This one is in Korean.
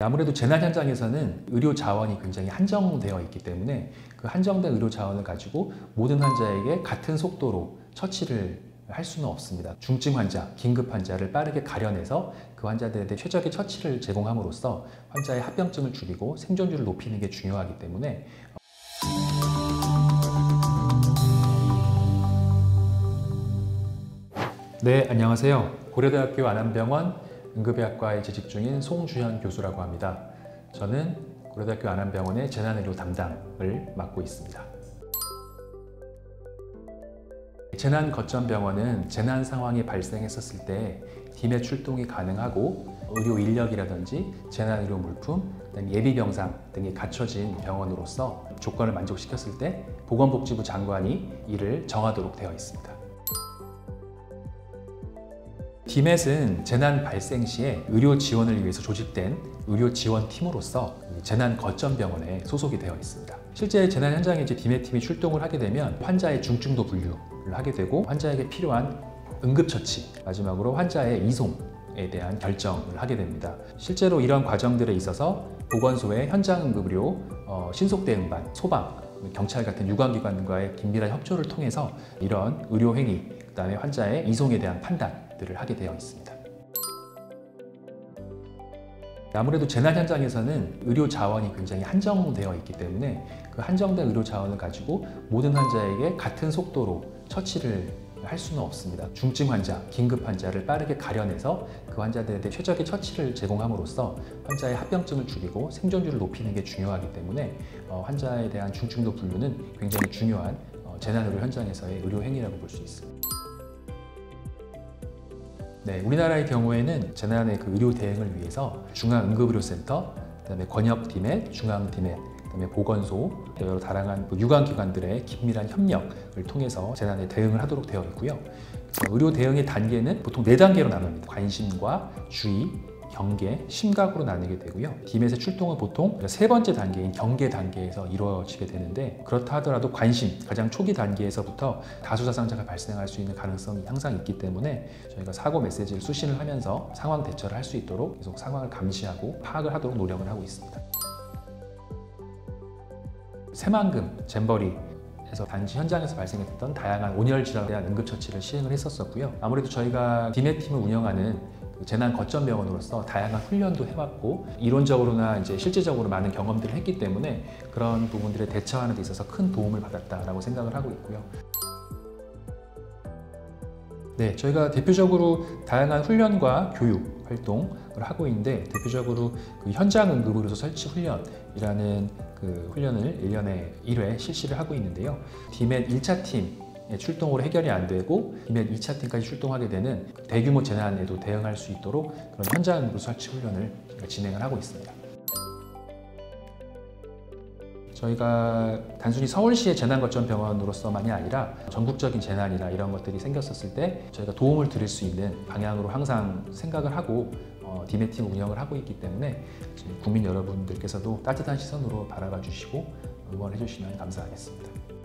아무래도 재난 현장에서는 의료 자원이 굉장히 한정되어 있기 때문에 그 한정된 의료 자원을 가지고 모든 환자에게 같은 속도로 처치를 할 수는 없습니다. 중증 환자, 긴급 환자를 빠르게 가려내서 그 환자들에 대해 최적의 처치를 제공함으로써 환자의 합병증을 줄이고 생존율을 높이는 게 중요하기 때문에 네, 안녕하세요. 고려대학교 안암병원 응급의학과에 재직 중인 송주현 교수라고 합니다. 저는 고려대학교 안암병원의 재난의료 담당을 맡고 있습니다. 재난거점병원은 재난 상황이 발생했었을 때 팀의 출동이 가능하고 의료 인력이라든지 재난의료 물품, 예비병상 등이 갖춰진 병원으로서 조건을 만족시켰을 때 보건복지부 장관이 이를 정하도록 되어 있습니다. DMET은 재난 발생 시에 의료 지원을 위해서 조직된 의료 지원팀으로서 재난 거점병원에 소속이 되어 있습니다. 실제 재난 현장에 DMET팀이 출동을 하게 되면 환자의 중증도 분류를 하게 되고 환자에게 필요한 응급처치, 마지막으로 환자의 이송에 대한 결정을 하게 됩니다. 실제로 이런 과정들에 있어서 보건소의 현장응급의료, 신속대응반, 소방, 경찰 같은 유관기관과의 긴밀한 협조를 통해서 이런 의료행위, 그다음에 환자의 이송에 대한 판단, 들을 하게 되어 있습니다. 아무래도 재난 현장에서는 의료 자원이 굉장히 한정되어 있기 때문에 그 한정된 의료 자원을 가지고 모든 환자에게 같은 속도로 처치를 할 수는 없습니다. 중증 환자, 긴급 환자를 빠르게 가려내서 그 환자들에 대해 최적의 처치를 제공함으로써 환자의 합병증을 줄이고 생존율을 높이는 게 중요하기 때문에 환자에 대한 중증도 분류는 굉장히 중요한 재난의료 현장에서의 의료 행위라고 볼 수 있습니다. 네, 우리나라의 경우에는 재난의 그 의료 대응을 위해서 중앙응급의료센터, 그다음에 권역DMET, 중앙DMET, 그다음에 보건소, 여러 다양한 유관기관들의 긴밀한 협력을 통해서 재난에 대응을 하도록 되어 있고요. 의료 대응의 단계는 보통 4단계로 나눕니다. 관심과 주의, 경계, 심각으로 나뉘게 되고요. DMET의 출동은 보통 3번째 단계인 경계 단계에서 이루어지게 되는데 그렇다 하더라도 관심, 가장 초기 단계에서부터 다수 사상자가 발생할 수 있는 가능성이 항상 있기 때문에 저희가 사고 메시지를 수신을 하면서 상황 대처를 할 수 있도록 계속 상황을 감시하고 파악을 하도록 노력을 하고 있습니다. 세만금, 잼버리 단지 현장에서 발생했던 다양한 온열 질환에 대한 응급처치를 시행을 했었고요. 아무래도 저희가 DMET팀을 운영하는 재난 거점병원으로서 다양한 훈련도 해왔고 이론적으로나 이제 실제적으로 많은 경험들을 했기 때문에 그런 부분들에 대처하는 데 있어서 큰 도움을 받았다라고 생각을 하고 있고요. 네, 저희가 대표적으로 다양한 훈련과 교육 활동을 하고 있는데 대표적으로 그 현장응급의료소 설치 훈련이라는 그 훈련을 1년에 1회 실시를 하고 있는데요. DMET 1차 팀 출동으로 해결이 안 되고 DMET 2차 팀까지 출동하게 되는 대규모 재난에도 대응할 수 있도록 그런 현장으로 설치 훈련을 진행을 하고 있습니다. 저희가 단순히 서울시의 재난거점병원으로서만이 아니라 전국적인 재난이나 이런 것들이 생겼었을 때 저희가 도움을 드릴 수 있는 방향으로 항상 생각을 하고 DMET팀 운영을 하고 있기 때문에 국민 여러분들께서도 따뜻한 시선으로 바라봐 주시고 응원해 주시면 감사하겠습니다.